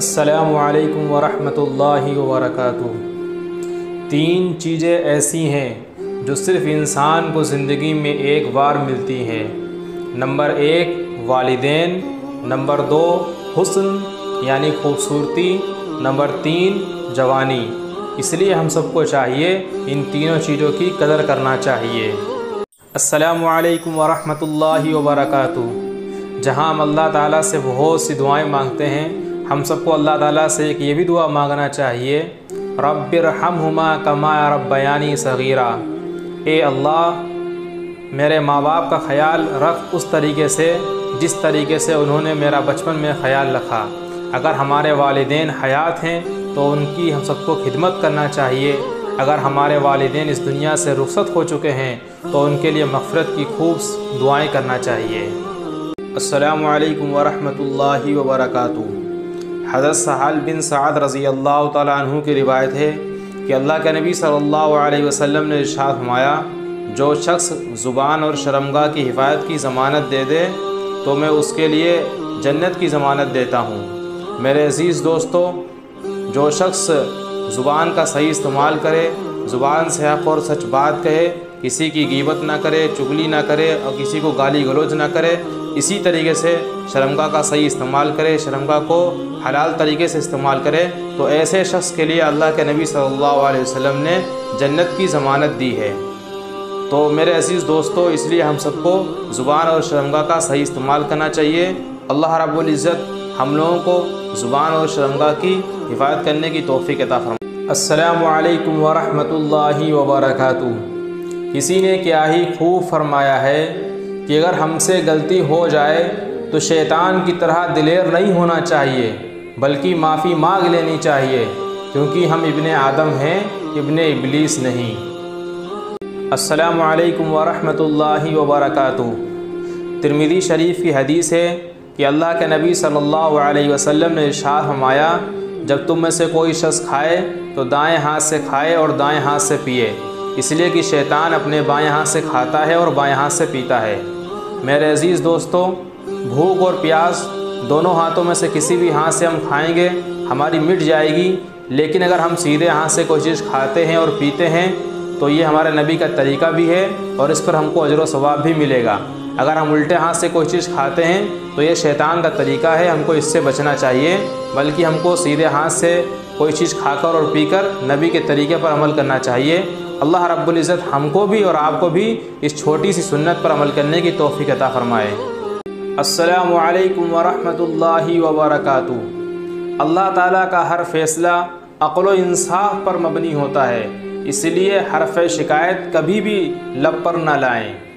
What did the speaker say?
अस्सलामु अलैकुम वरहमतुल्लाहि वबरकातुहू। तीन चीज़ें ऐसी हैं जो सिर्फ़ इंसान को ज़िंदगी में एक बार मिलती हैं। नंबर एक वालिदैन, नंबर दो हुस्न यानी खूबसूरती, नंबर तीन जवानी। इसलिए हम सबको चाहिए इन तीनों चीज़ों की कदर करना चाहिए। अस्सलामु अलैकुम वरहमतुल्लाहि वबरकातुहू। जहाँ हम अल्लाह ताला से बहुत सी दुआएं मांगते हैं, हम सबको अल्लाह ताला से एक ये भी दुआ मांगना चाहिए, रब्बिरहमहुमा कमा रब्बयानी सगीरा। ए अल्लाह, मेरे माँ बाप का ख्याल रख उस तरीके से जिस तरीके से उन्होंने मेरा बचपन में ख्याल रखा। अगर हमारे वालिदैन हयात हैं तो उनकी हम सबको खिदमत करना चाहिए। अगर हमारे वालिदैन इस दुनिया से रुखसत हो चुके हैं तो उनके लिए मग़फ़िरत की खूब दुआएं करना चाहिए। अस्सलामु अलैकुम वरहमतुल्लाहि वबरकातुहू। हज़रत सहाल बिन सअद रज़ी अल्लाह तआला अन्हु की रिवायत है कि अल्लाह के नबी सल्लल्लाहु अलैहि वसल्लम ने इरशाद फरमाया, जो शख्स ज़ुबान और शर्मगाह की हिफाजत की ज़मानत दे दे तो मैं उसके लिए जन्नत की ज़मानत देता हूँ। मेरे अज़ीज़ दोस्तों, जो शख्स ज़ुबान का सही इस्तेमाल करे, ज़ुबान से हक़ और सच बात कहे, किसी की गीबत ना करे, चुगली ना करे और किसी को गाली गलौज ना करे, इसी तरीके से शर्मगाह का सही इस्तेमाल करे, शर्मगाह को हलाल तरीके से इस्तेमाल करे, तो ऐसे शख्स के लिए अल्लाह के नबी सल्लल्लाहु अलैहि वसल्लम ने जन्नत की ज़मानत दी है। तो मेरे अज़ीज़ दोस्तों, इसलिए हम सबको ज़ुबान और शर्मगाह का सही इस्तेमाल करना चाहिए। अल्लाह रब्बुल इज़्ज़त हम लोगों को ज़ुबान और शर्मगाह की हिफाजत करने की तौफ़ीक़ अता फरमाए। अस्सलामु अलैकुम वरहमतुल्लाहि वबरकातुहू। किसी ने क्या ही खूब फरमाया है कि अगर हमसे गलती हो जाए तो शैतान की तरह दिलेर नहीं होना चाहिए, बल्कि माफ़ी मांग लेनी चाहिए, क्योंकि हम इब्ने आदम हैं, इब्ने इब्लीस नहीं। अस्सलामु अलैकुम वरहमतुल्लाहि वबरकातुहू। तिर्मिज़ी शरीफ़ की हदीस है कि अल्लाह के नबी सल्लल्लाहु अलैहि वसल्लम ने इरशाद फरमाया, जब तुम में से कोई शख्स खाए तो दाएं हाथ से खाए और दाएं हाथ से पिए, इसलिए कि शैतान अपने बाएं हाथ से खाता है और बाएं हाथ से पीता है। मेरे अज़ीज़ दोस्तों, भूख और प्यास दोनों हाथों में से किसी भी हाथ से हम खाएँगे हमारी मिट जाएगी, लेकिन अगर हम सीधे हाथ से कोई चीज़ खाते हैं और पीते हैं तो ये हमारे नबी का तरीका भी है और इस पर हमको अजर व सवाब भी मिलेगा। अगर हम उल्टे हाथ से कोई चीज़ खाते हैं तो ये शैतान का तरीका है, हमको इससे बचना चाहिए, बल्कि हमको सीधे हाथ से कोई चीज़ खाकर और पीकर नबी के तरीके पर अमल करना चाहिए। अल्लाह रब्बुल इज़्ज़त हमको भी और आपको भी इस छोटी सी सुन्नत पर अमल करने की तौफ़ीक़ अता फ़रमाए। अस्सलामु अलैकुम वरहमतुल्लाहि वबरकातुहू। अल्लाह ताला का हर फैसला अक़्ल व इंसाफ पर मबनी होता है, इसलिए हर्फ़ शिकायत कभी भी लब पर ना लाएं।